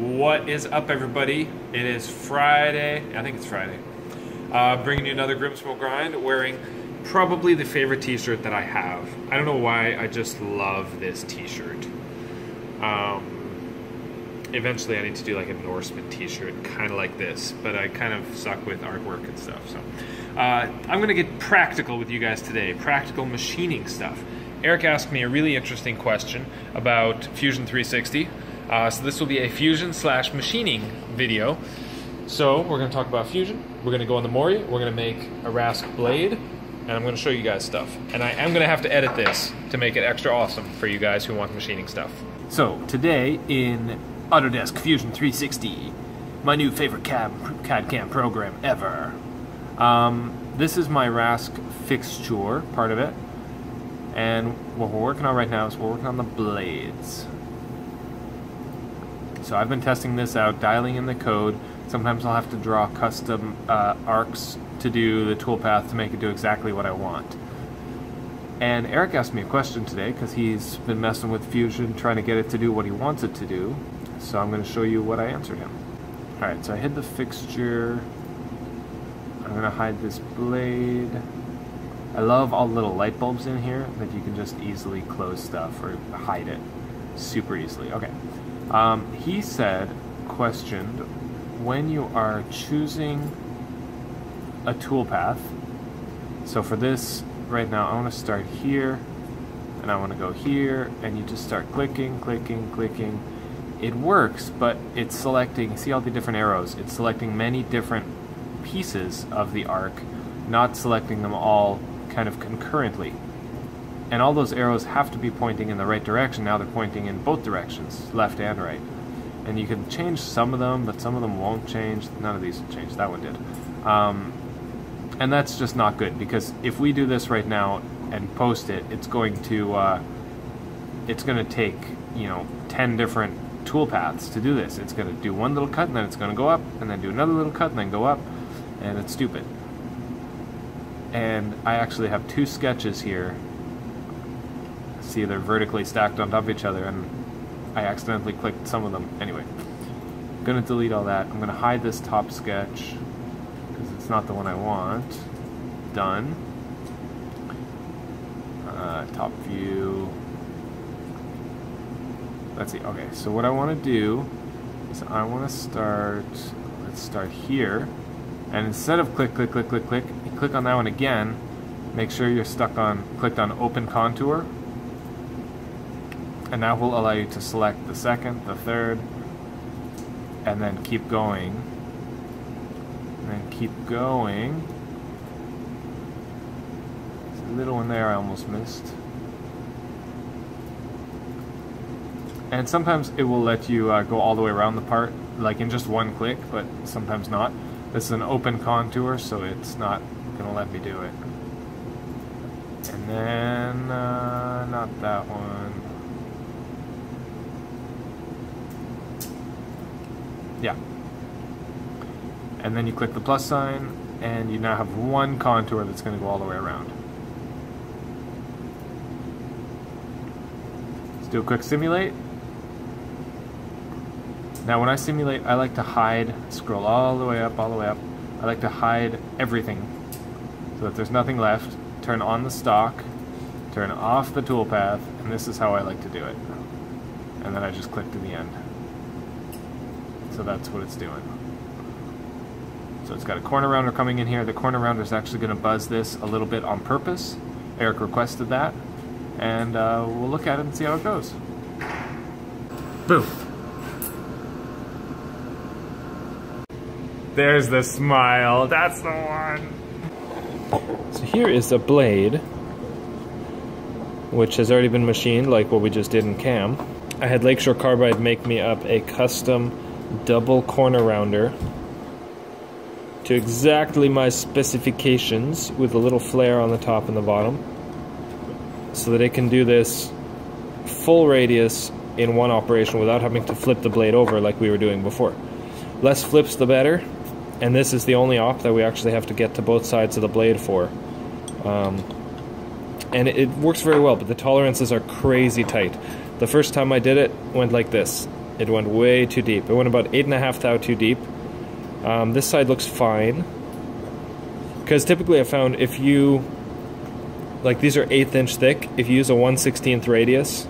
What is up, everybody? It is Friday. I think it's Friday. Bringing you another Grimsmo grind, wearing probably the favorite t-shirt that I have. I don't know why, I just love this t-shirt. Eventually I need to do like a Norseman t-shirt, kind of like this, but I kind of suck with artwork and stuff. So I'm going to get practical with you guys today, practical machining stuff. Eric asked me a really interesting question about Fusion 360. So this will be a Fusion / machining video. So we're going to talk about Fusion. We're going to go on the Mori. We're going to make a Rask blade, and I'm going to show you guys stuff. And I am going to have to edit this to make it extra awesome for you guys who want machining stuff. So today in Autodesk Fusion 360, my new favorite CAD-CAM program ever. This is my Rask fixture, part of it, and what we're working on right now is we're working on the blades. So I've been testing this out, dialing in the code. Sometimes I'll have to draw custom arcs to do the toolpath to make it do exactly what I want. And Eric asked me a question today because he's been messing with Fusion, trying to get it to do what he wants it to do. So I'm going to show you what I answered him. Alright, so I hid the fixture. I'm going to hide this blade. I love all the little light bulbs in here that you can just easily close stuff or hide it super easily. Okay. He said, questioned, when you are choosing a toolpath, so for this right now I want to start here and I want to go here, and you just start clicking, clicking, clicking. It works, but it's selecting, see all the different arrows, it's selecting many different pieces of the arc, not selecting them all kind of concurrently. And all those arrows have to be pointing in the right direction. Now they're pointing in both directions, left and right. And you can change some of them, but some of them won't change. None of these will change. That one did. And that's just not good, because if we do this right now and post it, it's going to take, you know, 10 different tool paths to do this. It's going to do one little cut, and then it's going to go up, and then do another little cut, and then go up. And it's stupid. And I actually have two sketches here. See, they're vertically stacked on top of each other, and I accidentally clicked some of them. Anyway, I'm going to delete all that. I'm going to hide this top sketch because it's not the one I want. Done. Top view. Let's see. Okay, so what I want to do is I want to start, let's start here, and instead of click, click, click, click, click, you click on that one again. Make sure you're clicked on open contour. And that will allow you to select the second, the third, and then keep going. And then keep going. There's a little one there I almost missed. And sometimes it will let you go all the way around the part, like in just one click, but sometimes not. This is an open contour, so it's not going to let me do it. And then, not that one. Yeah. And then you click the plus sign, and you now have one contour that's going to go all the way around. Let's do a quick simulate. Now when I simulate, I like to hide, scroll all the way up, all the way up. I like to hide everything so that there's nothing left. Turn on the stock, turn off the toolpath, and this is how I like to do it. And then I just clicked in the end. So that's what it's doing. So it's got a corner rounder coming in here. The corner rounder is actually going to buzz this a little bit on purpose. Eric requested that. And we'll look at it and see how it goes. Boom. There's the smile. That's the one. So here is a blade, which has already been machined like what we just did in CAM. I had Lake Shore Carbide make me up a custom double corner rounder to exactly my specifications, with a little flare on the top and the bottom, so that it can do this full radius in one operation without having to flip the blade over like we were doing before. Less flips the better, and this is the only op that we actually have to get to both sides of the blade for. And it works very well, but the tolerances are crazy tight. The first time I did it, went like this. It went way too deep. It went about 8.5 thou too deep. This side looks fine. Because typically I found if you, like these are 1/8 inch thick, if you use a 1/16 radius,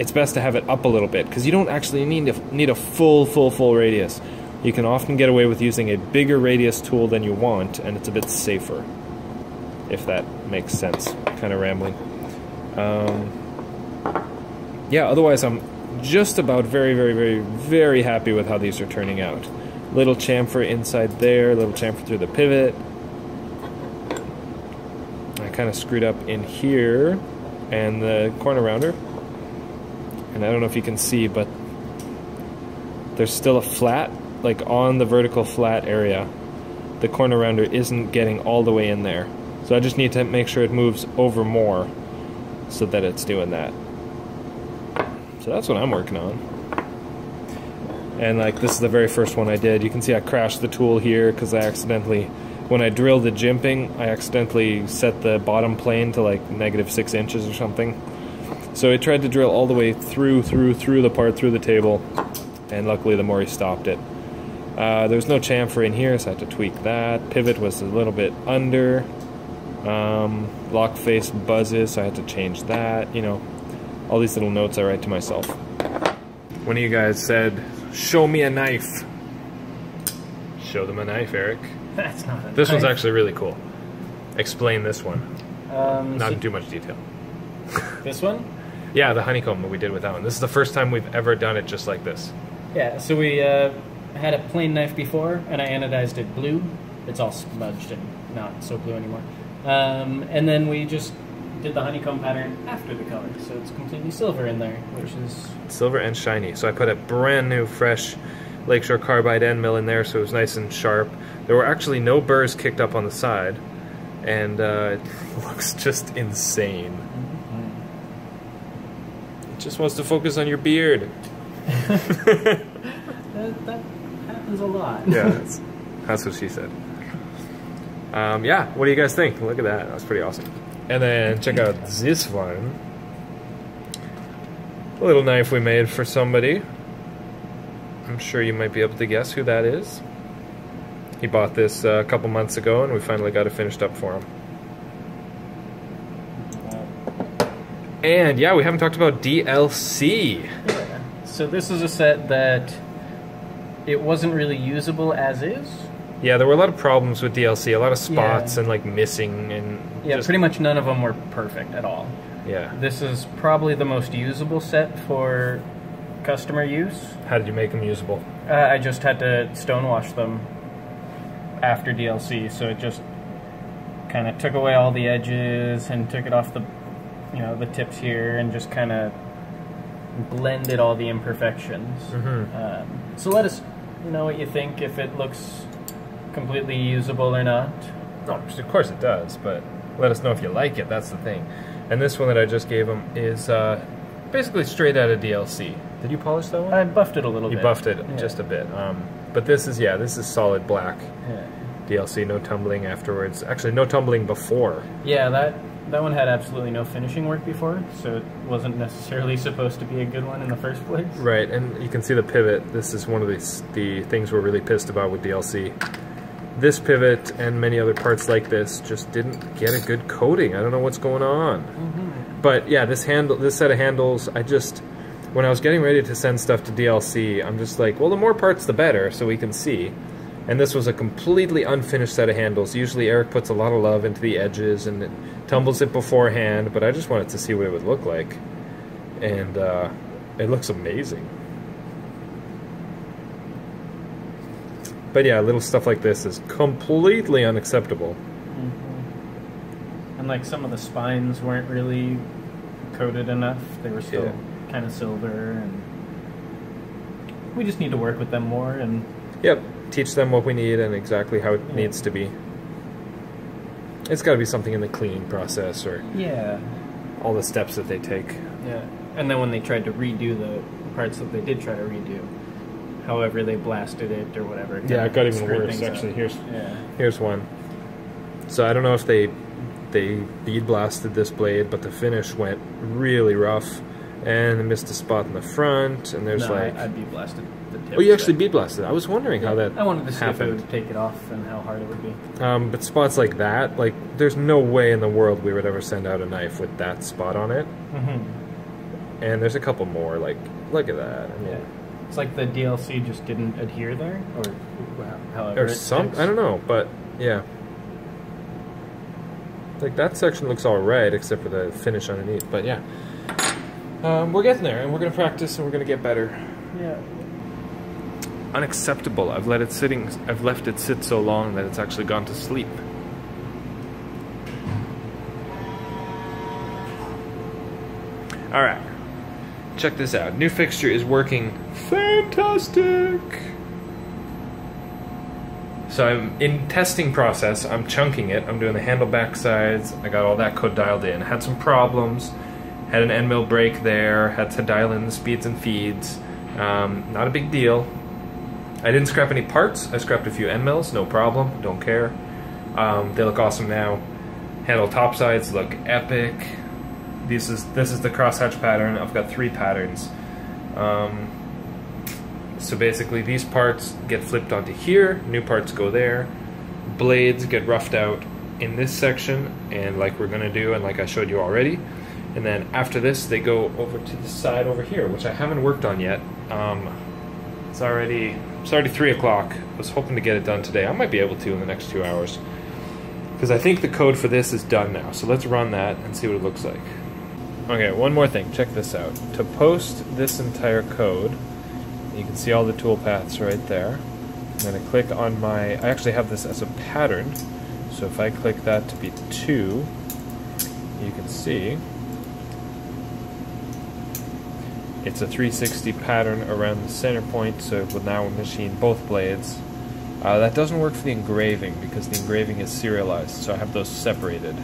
it's best to have it up a little bit because you don't actually need a full radius. You can often get away with using a bigger radius tool than you want, and it's a bit safer, if that makes sense. Kind of rambling. Yeah, otherwise I'm just about very happy with how these are turning out. Little chamfer inside there, little chamfer through the pivot. I kind of screwed up in here, and the corner rounder. And I don't know if you can see, but there's still a flat, like on the vertical flat area. The corner rounder isn't getting all the way in there. So I just need to make sure it moves over more so that it's doing that. So that's what I'm working on. And like this is the very first one I did. You can see I crashed the tool here because I accidentally, when I drilled the jimping, I accidentally set the bottom plane to like -6 inches or something. So it tried to drill all the way through the part, through the table, and luckily the Mori stopped it. There was no chamfer in here, so I had to tweak that. Pivot was a little bit under. Lock face buzzes, so I had to change that. You know, all these little notes I write to myself. One of you guys said, "Show me a knife." Show them a knife, Eric. That's not a knife. This one's actually really cool. Explain this one. Not in too much detail. This one? Yeah, the honeycomb that we did with that one. This is the first time we've ever done it just like this. Yeah, so we had a plain knife before, and I anodized it blue. It's all smudged and not so blue anymore. And then we just did the honeycomb pattern after the color, so it's completely silver in there, which is... Silver and shiny. So I put a brand new, fresh Lake Shore Carbide end mill in there, so it was nice and sharp. There were actually no burrs kicked up on the side, and it looks just insane. Just wants to focus on your beard. that happens a lot. Yeah, that's what she said. Yeah, what do you guys think? Look at that. That was pretty awesome. And then check out this one. A little knife we made for somebody. I'm sure you might be able to guess who that is. He bought this a couple months ago, and we finally got it finished up for him. And yeah, we haven't talked about DLC. Yeah. So this is a set that it wasn't really usable as is. Yeah, there were a lot of problems with DLC, a lot of spots and like missing and pretty much none of them were perfect at all. Yeah. This is probably the most usable set for customer use. How did you make them usable? I just had to stonewash them after DLC, so it just kind of took away all the edges and took it off the the tips here and just kind of blended all the imperfections. Mm-hmm. So let us know what you think, if it looks completely usable or not. No, of course it does, but let us know if you like it, that's the thing. And this one that I just gave him is basically straight out of DLC. Did you polish that one? I buffed it a little bit. You buffed it just a bit. But this is, this is solid black DLC, no tumbling afterwards. Actually, no tumbling before. Yeah, that one had absolutely no finishing work before, so it wasn't necessarily supposed to be a good one in the first place. Right, and you can see the pivot. This is one of the things we're really pissed about with DLC. This pivot and many other parts like this just didn't get a good coating. I don't know what's going on. Mm-hmm. But yeah, this set of handles, when I was getting ready to send stuff to DLC, I'm just like, well, the more parts the better, so we can see. And this was a completely unfinished set of handles. Usually Eric puts a lot of love into the edges and it tumbles it beforehand, but I just wanted to see what it would look like. And it looks amazing. But yeah, little stuff like this is completely unacceptable. Mm-hmm. And like some of the spines weren't really coated enough. They were still kind of silver, and we just need to work with them more and... Yep. Teach them what we need and exactly how it needs to be. It's got to be something in the cleaning process or all the steps that they take. Yeah, and then when they tried to redo the parts that they did try to redo, however they blasted it or whatever. Yeah, it got even worse actually. Here's one. So I don't know if they bead blasted this blade, but the finish went really rough. And I missed a spot in the front, and there's like... I B-blasted the tip. Oh, you actually B-blasted. I was wondering how that happened. I wanted to see if it would take it off and how hard it would be. But spots like that, like, there's no way in the world we would ever send out a knife with that spot on it. Mm-hmm. And there's a couple more, like, look at that. I mean, yeah. It's like the DLC just didn't adhere there, or however I don't know, but, yeah. Like, that section looks all right, except for the finish underneath, but yeah. We're getting there, and we're going to practice, and we're going to get better. Yeah. Unacceptable. I've left it sit so long that it's actually gone to sleep. All right. Check this out. New fixture is working fantastic. So I'm in testing process. I'm chunking it. I'm doing the handle back sides. I got all that code dialed in. I had some problems. Had an end mill break there, had to dial in the speeds and feeds. Not a big deal. I didn't scrap any parts. I scrapped a few end mills, no problem, don't care. They look awesome now. Handle top sides look epic. This is the crosshatch pattern. I've got 3 patterns. So basically these parts get flipped onto here, new parts go there. Blades get roughed out in this section, and like we're gonna do, and like I showed you already. And then after this, they go over to the side over here, which I haven't worked on yet. It's already 3 o'clock. I was hoping to get it done today. I might be able to in the next 2 hours, because I think the code for this is done now. So let's run that and see what it looks like. Okay, one more thing. Check this out. To post this entire code, you can see all the toolpaths right there. I'm going to click on my... I actually have this as a pattern. So if I click that to be 2, you can see... it's a 360 pattern around the center point, so it will now machine both blades. That doesn't work for the engraving, because the engraving is serialized, so I have those separated.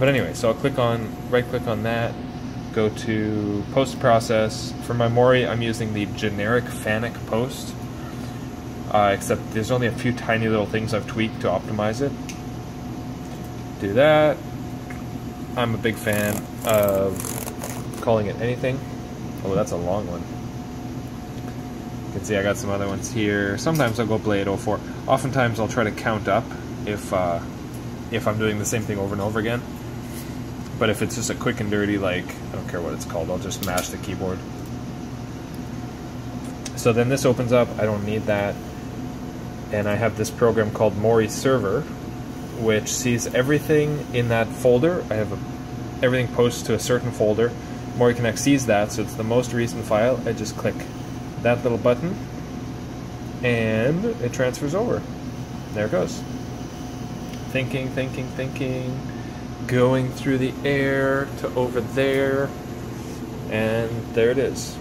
But anyway, so I'll click on, right-click on that, go to post-process. For my Mori, I'm using the generic FANUC post, except there's only a few tiny little things I've tweaked to optimize it. Do that. I'm a big fan of... calling it anything. Oh, that's a long one. You can see I got some other ones here. Sometimes I'll go blade 04. Oftentimes I'll try to count up if I'm doing the same thing over and over again. But if it's just a quick and dirty, like, I don't care what it's called, I'll just mash the keyboard. So then this opens up. I don't need that. And I have this program called Mori Server, which sees everything in that folder. I have everything posts to a certain folder. Mori Connect sees that, so it's the most recent file. I just click that little button, and it transfers over. There it goes. Thinking, thinking, thinking, going through the air to over there, and there it is.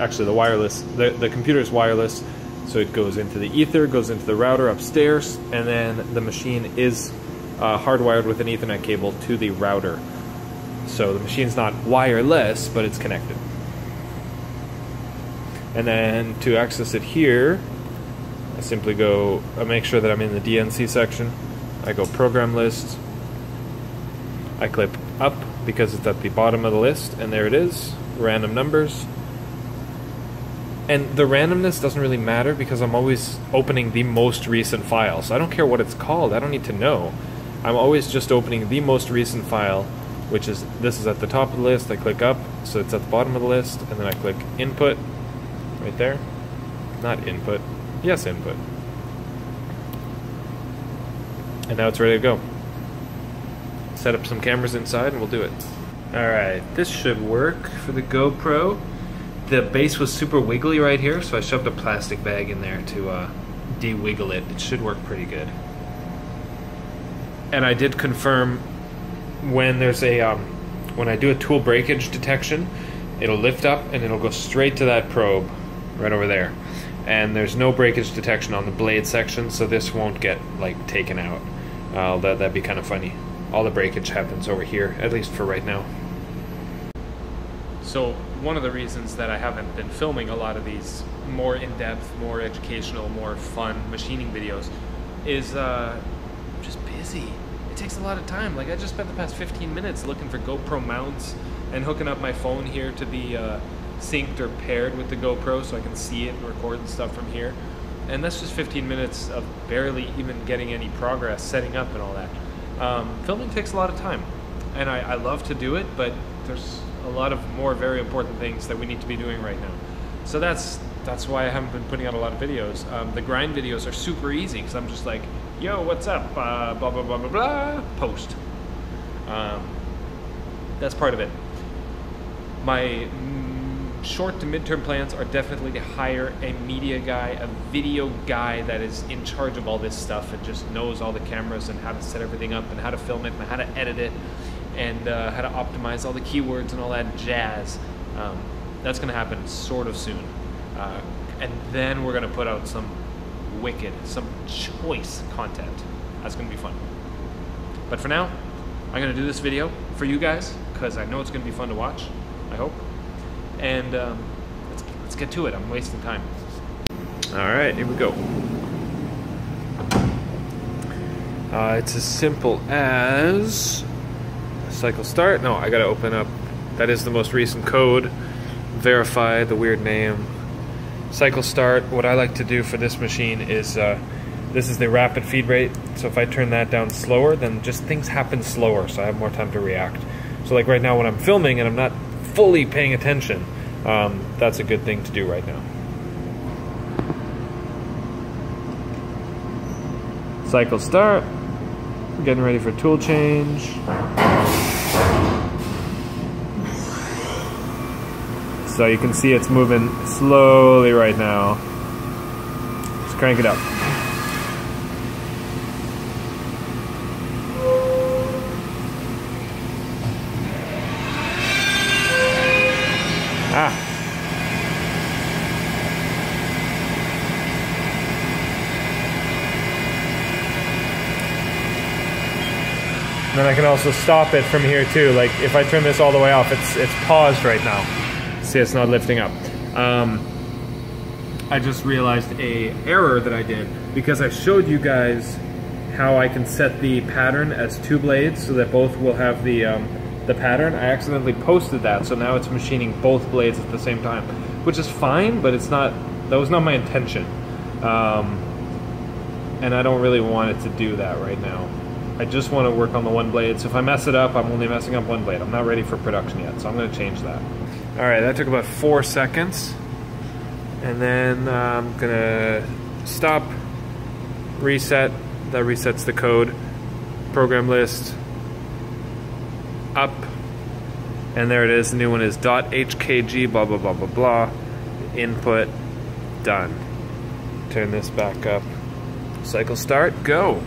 Actually, the wireless, the computer is wireless, so it goes into the ether, goes into the router upstairs, and then the machine is hardwired with an Ethernet cable to the router. So the machine's not wireless, but it's connected. And then to access it here, I simply go, I make sure that I'm in the DNC section. I go program list. I click up because it's at the bottom of the list, and there it is, random numbers. And the randomness doesn't really matter because I'm always opening the most recent file. So I don't care what it's called, I don't need to know. I'm always just opening the most recent file, which is, this is at the top of the list, I click up, so it's at the bottom of the list, and then I click input, right there. Not input, yes input. And now it's ready to go. Set up some cameras inside and we'll do it. All right, this should work for the GoPro. The base was super wiggly right here, so I shoved a plastic bag in there to de-wiggle it. It should work pretty good. And I did confirm when there's a when I do a tool breakage detection, it'll lift up and it'll go straight to that probe right over there, and there's no breakage detection on the blade section, so this won't get like taken out. That'd be kind of funny. All the breakage happens over here, at least for right now. So one of the reasons that I haven't been filming a lot of these more in-depth, more educational, more fun machining videos is just busy. it takes a lot of time. Like, I just spent the past 15 minutes looking for GoPro mounts and hooking up my phone here to the synced or paired with the GoPro so I can see it and record the stuff from here. And that's just 15 minutes of barely even getting any progress, setting up and all that. Filming takes a lot of time, and I love to do it, but there's a lot of more very important things that we need to be doing right now. So that's why I haven't been putting out a lot of videos. The grind videos are super easy because I'm just like, yo, what's up, blah, blah, blah, blah, blah, post. That's part of it. My short to midterm plans are definitely to hire a media guy, a video guy that is in charge of all this stuff and just knows all the cameras and how to set everything up and how to film it and how to edit it and how to optimize all the keywords and all that jazz. That's gonna happen sort of soon. And then we're gonna put out some wicked, some choice content. That's gonna be fun. But for now, I'm gonna do this video for you guys because I know it's gonna be fun to watch, I hope. And let's get to it. I'm wasting time. All right, here we go. It's as simple as cycle start. No, I gotta open up. That is the most recent code. Verify the weird name. Cycle start. What I like to do for this machine is this is the rapid feed rate. So if I turn that down slower, then just things happen slower. So I have more time to react. So like right now when I'm filming and I'm not fully paying attention, that's a good thing to do right now. Cycle start, getting ready for tool change. So you can see it's moving slowly right now. Let's crank it up. And then I can also stop it from here too. Like if I turn this all the way off, it's paused right now. See, it's not lifting up. I just realized a error that I did because I showed you guys how I can set the pattern as two blades so that both will have the pattern. I accidentally posted that, so now it's machining both blades at the same time, which is fine, but it's not. That was not my intention, and I don't really want it to do that right now. I just want to work on the one blade, so if I mess it up, I'm only messing up one blade. I'm not ready for production yet, so I'm going to change that. All right, that took about 4 seconds. And then I'm going to stop, reset. That resets the code. Program list, up. And there it is. The new one is .hkg, blah, blah, blah, blah, blah. Input, done. Turn this back up. Cycle start, go.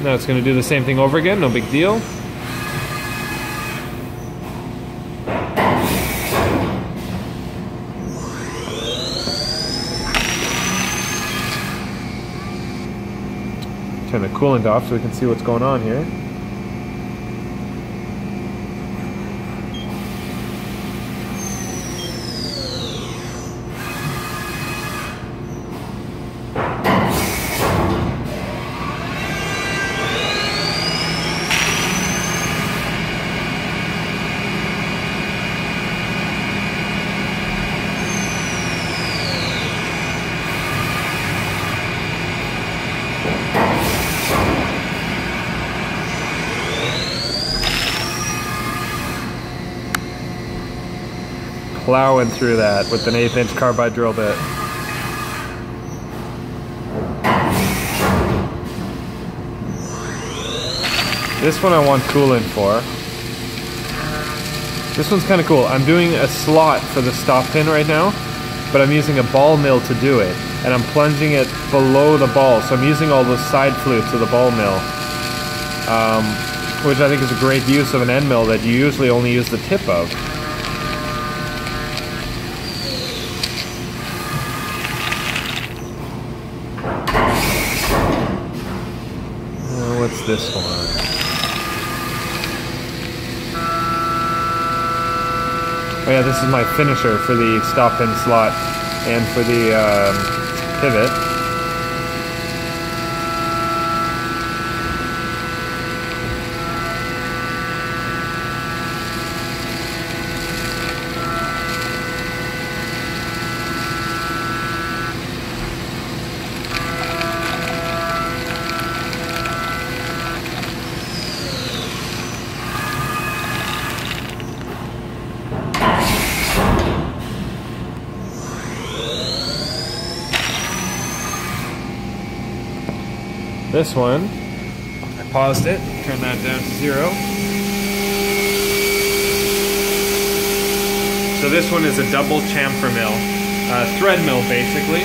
Now it's going to do the same thing over again, no big deal. Turn the coolant off so we can see what's going on here. Plowing through that with an 1/8" carbide drill bit. This one I want coolant for. This one's kind of cool. I'm doing a slot for the stop pin right now, but I'm using a ball mill to do it, and I'm plunging it below the ball, so I'm using all those side flutes of the ball mill, which I think is a great use of an end mill that you usually only use the tip of. This one. Oh yeah, this is my finisher for the stop-in slot and for the pivot. This one, I paused it, turned that down to 0. So this one is a double chamfer mill, thread mill basically.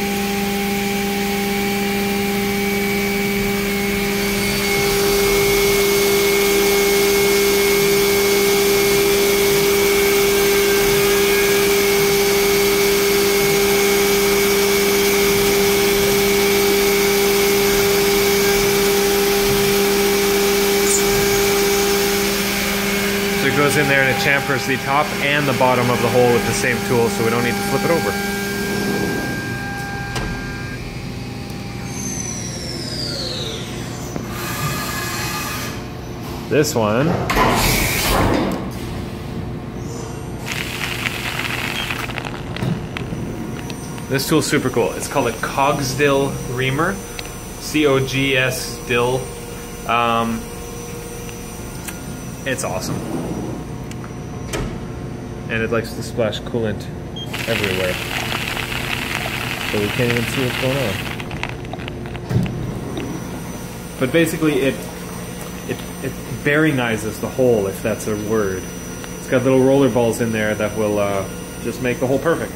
Goes in there and it chamfers the top and the bottom of the hole with the same tool, so we don't need to flip it over. This one this tool's super cool. It's called a Cogsdill reamer, Cogsdill. It's awesome. And it likes to splash coolant everywhere, so we can't even see what's going on. But basically, it bearingizes the hole, if that's a word. It's got little roller balls in there that will just make the hole perfect.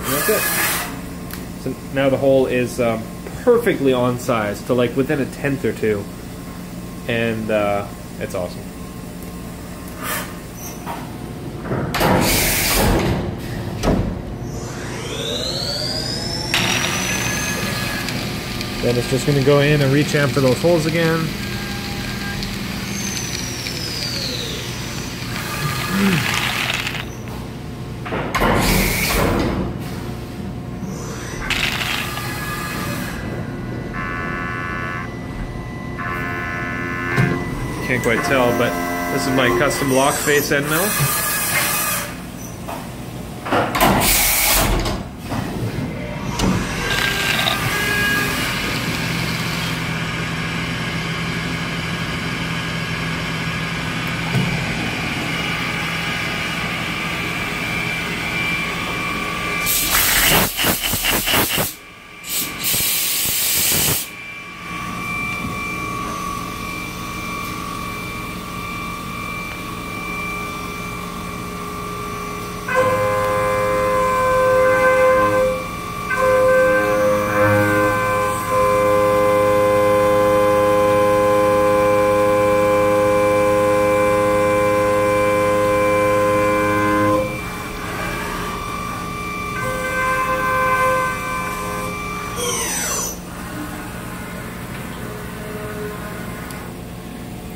And that's it. So now the hole is perfectly on size to like within a tenth or two, and it's awesome. Then it's just going to go in and re-chamfer those holes again. Can't quite tell, but this is my custom lock face end mill.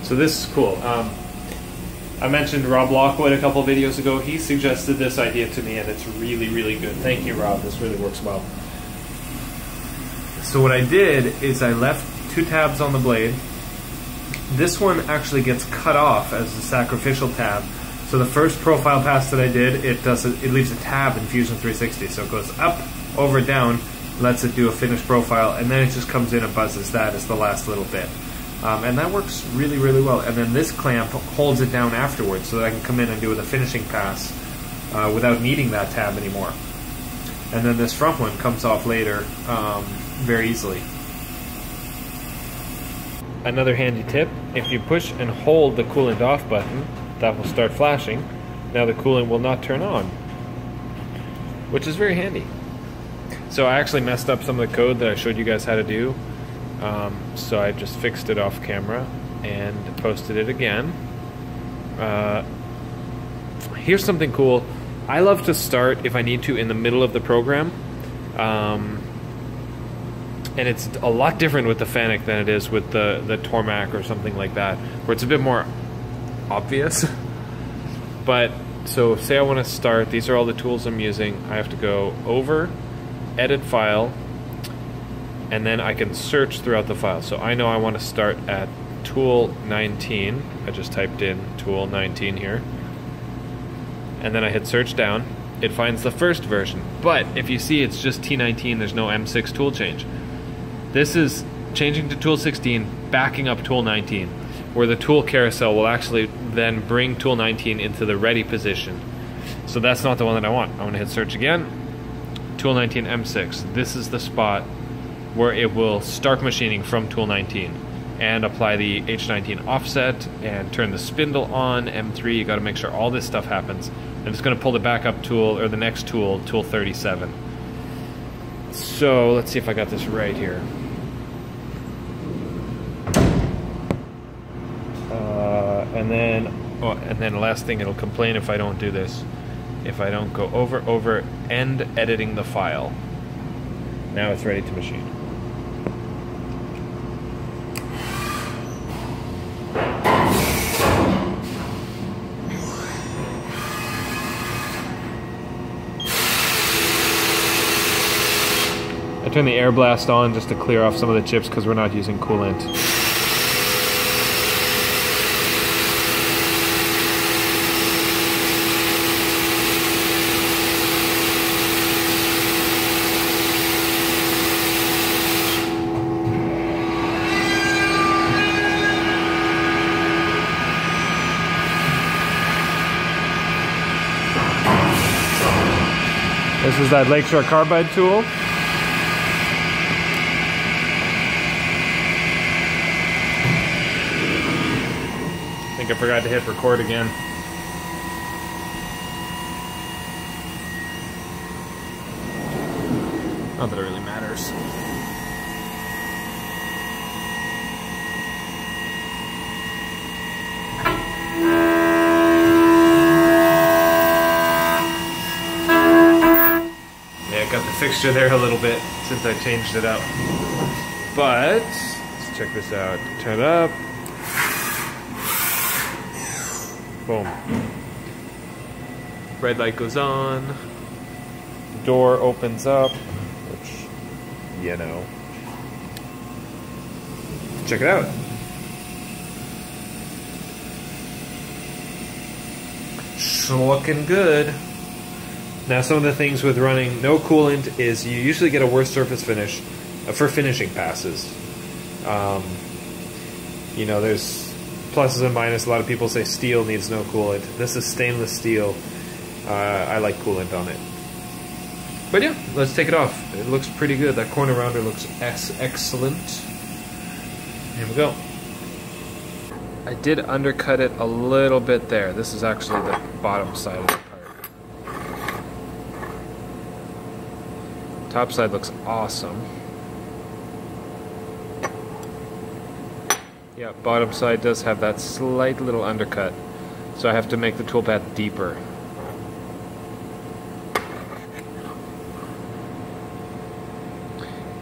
So this is cool. I mentioned Rob Lockwood a couple videos ago. He suggested this idea to me, and it's really, really good. Thank you, Rob. This really works well. So what I did is I left two tabs on the blade. This one actually gets cut off as the sacrificial tab. So the first profile pass that I did, it leaves a tab in Fusion 360. So it goes up, over, down, lets it do a finished profile, and then it just comes in and buzzes that as the last little bit. And that works really, really well. And then this clamp holds it down afterwards so that I can come in and do the finishing pass without needing that tab anymore. And then this front one comes off later very easily. Another handy tip, if you push and hold the coolant off button, that will start flashing. Now the coolant will not turn on, which is very handy. So I actually messed up some of the code that I showed you guys how to do. So I just fixed it off camera and posted it again. Here's something cool. I love to start, if I need to, in the middle of the program. And it's a lot different with the FANUC than it is with the TORMAC or something like that, where it's a bit more obvious. But so say I want to start, these are all the tools I'm using. I have to go over, edit file, and then I can search throughout the file. So I know I want to start at tool 19. I just typed in tool 19 here. And then I hit search down. It finds the first version. But if you see, it's just T19, there's no M6 tool change. This is changing to tool 16, backing up tool 19, where the tool carousel will actually then bring tool 19 into the ready position. So that's not the one that I want. I want to hit search again. Tool 19 M6. This is the spot where it will start machining from tool 19 and apply the H19 offset and turn the spindle on, M3, you gotta make sure all this stuff happens. And it's gonna pull the backup tool, or the next tool, tool 37. So let's see if I got this right here. And then last thing, it'll complain if I don't do this. If I don't go over, end editing the file. Now it's ready to machine. I turn the air blast on just to clear off some of the chips because we're not using coolant. This is that Lake Shore Carbide tool. I think I forgot to hit record again. Not that it really matters. Fixture there a little bit since I changed it up, but let's check this out. Turn it up. Boom. Red light goes on. Door opens up, which, you know. Check it out. It's looking good. Now some of the things with running no coolant is you usually get a worse surface finish for finishing passes. You know, there's pluses and minuses. A lot of people say steel needs no coolant. This is stainless steel. I like coolant on it. But yeah, let's take it off. It looks pretty good. That corner rounder looks excellent. Here we go. I did undercut it a little bit there. This is actually the bottom side of it. Top side looks awesome. Yeah, bottom side does have that slight little undercut, so I have to make the tool path deeper.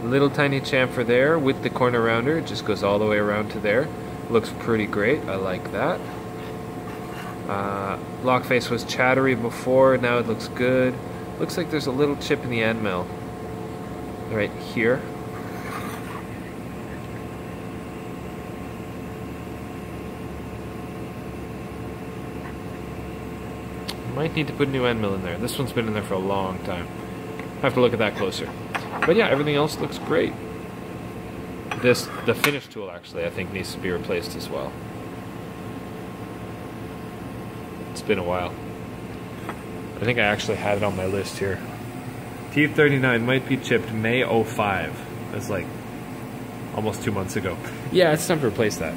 Little tiny chamfer there with the corner rounder. It just goes all the way around to there. Looks pretty great. I like that. Lock face was chattery before. Now it looks good. Looks like there's a little chip in the end mill right here. Might need to put a new end mill in there. This one's been in there for a long time. I have to look at that closer. But yeah, everything else looks great. This, the finish tool actually, I think needs to be replaced as well. It's been a while. I think I actually had it on my list here. T39 might be chipped May 05. That's like almost 2 months ago. Yeah, it's time to replace that.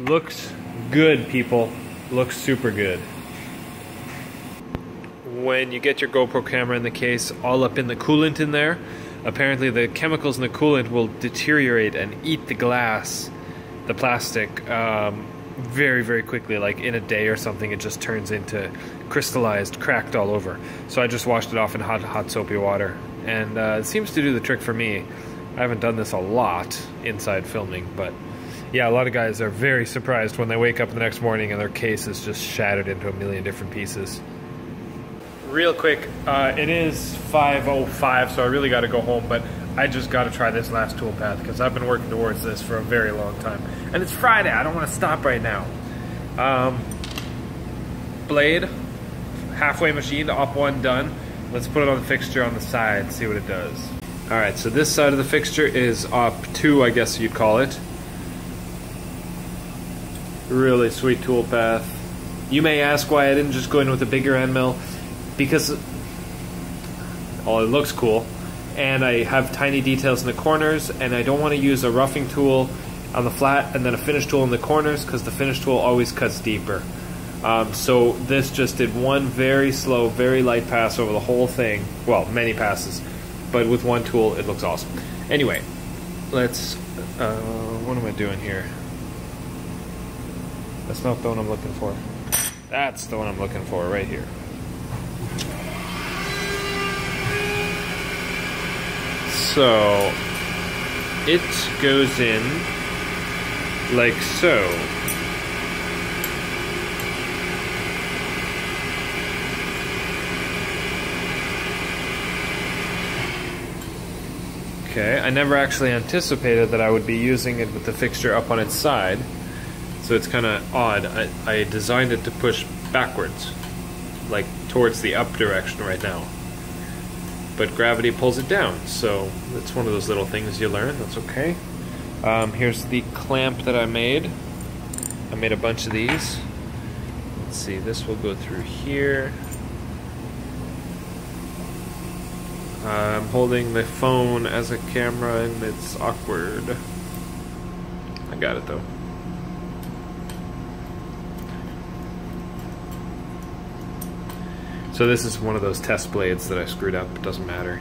Looks good, people. Looks super good. When you get your GoPro camera in the case, all up in the coolant in there, apparently the chemicals in the coolant will deteriorate and eat the glass, the plastic, very, very quickly, like in a day or something. It just turns into crystallized, cracked all over. So I just washed it off in hot soapy water, and it seems to do the trick for me. I haven't done this a lot inside filming, but yeah, a lot of guys are very surprised when they wake up the next morning and their case is just shattered into a million different pieces. Real quick, it is 5:05, so I really got to go home, but I just got to try this last toolpath because I've been working towards this for a very long time. And it's Friday, I don't want to stop right now. Blade, halfway machined, op one done. Let's put it on the fixture on the side and see what it does. All right, so this side of the fixture is op two, I guess you'd call it. Really sweet toolpath. You may ask why I didn't just go in with a bigger end mill, because, well, it looks cool, and I have tiny details in the corners, and I don't want to use a roughing tool on the flat and then a finish tool in the corners, because the finish tool always cuts deeper. So this just did one very slow, very light pass over the whole thing. Well, many passes, but with one tool, it looks awesome. Anyway, let's, what am I doing here? That's not the one I'm looking for. That's the one I'm looking for right here. So it goes in like so. Okay, I never actually anticipated that I would be using it with the fixture up on its side, so it's kind of odd. I designed it to push backwards, like towards the up direction right now. But gravity pulls it down, so it's one of those little things you learn, that's okay. Here's the clamp that I made. I made a bunch of these. Let's see, this will go through here. I'm holding the phone as a camera and it's awkward. I got it though. So this is one of those test blades that I screwed up, it doesn't matter.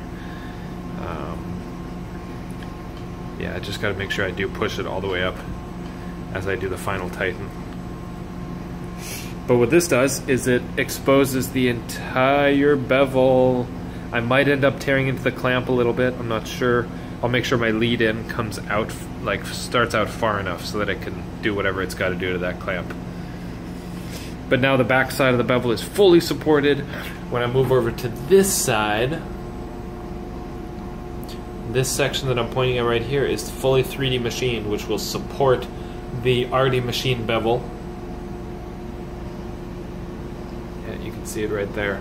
Yeah, I just gotta make sure I do push it all the way up as I do the final tighten. But what this does is it exposes the entire bevel. I might end up tearing into the clamp a little bit, I'm not sure. I'll make sure my lead in comes out, like starts out far enough so that it can do whatever it's gotta do to that clamp. But now the back side of the bevel is fully supported. When I move over to this side, this section that I'm pointing at right here is fully 3D machined, which will support the already machined bevel. Yeah, you can see it right there.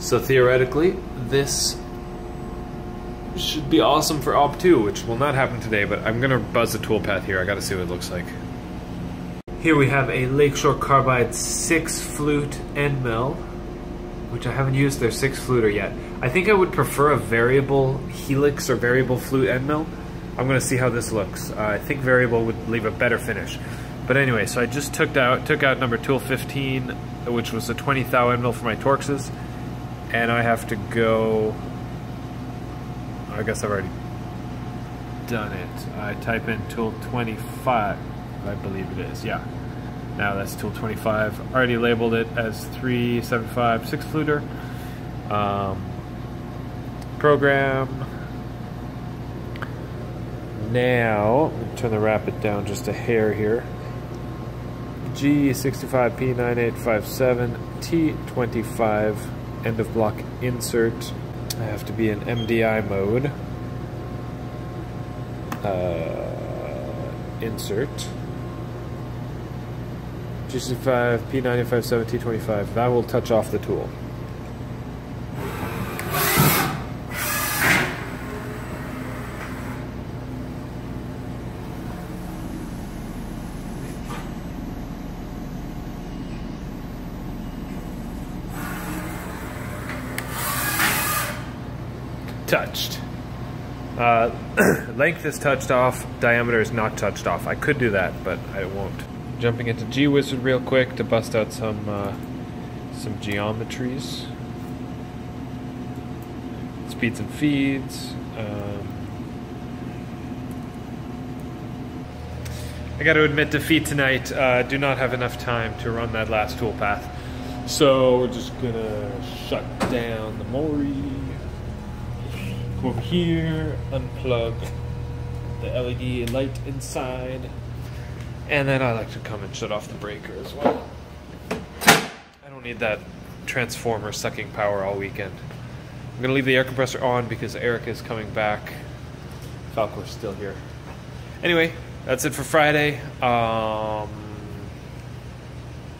So theoretically, this should be awesome for op 2, which will not happen today, but I'm gonna buzz the toolpath here. I gotta see what it looks like. Here we have a Lake Shore Carbide 6-flute end mill, which I haven't used their 6-fluter yet. I think I would prefer a variable helix or variable flute end mill. I'm gonna see how this looks. I think variable would leave a better finish. But anyway, so I just took out number 215, which was a 20 thou end mill for my Torxes, and I have to go, I guess I've already done it. I type in tool 25. I believe it is, yeah. Now that's tool 25. Already labeled it as 375 6-fluter. Program. Now, turn the rapid down just a hair here. G65P9857 T25 end of block insert. I have to be in MDI mode. Insert. G65, P95, T25. That will touch off the tool. Touched. Length is touched off, diameter is not touched off. I could do that, but I won't. Jumping into G-Wizard real quick to bust out some geometries. Speeds and feeds. I got to admit defeat tonight. Do not have enough time to run that last toolpath. So we're just going to shut down the Mori. over here, unplug the LED light inside, and then I like to come and shut off the breaker as well. I don't need that transformer sucking power all weekend. I'm gonna leave the air compressor on because Eric is coming back. Falco's still here. Anyway, that's it for Friday.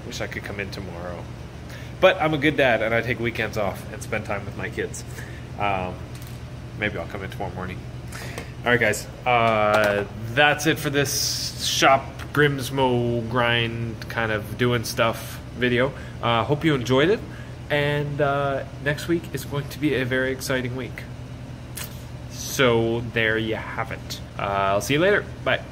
Wish I could come in tomorrow, but I'm a good dad and I take weekends off and spend time with my kids. Maybe I'll come in tomorrow morning. All right, guys, that's it for this shop Grimsmo grind kind of doing stuff video. Hope you enjoyed it, and next week is going to be a very exciting week. So there you have it. I'll see you later. Bye.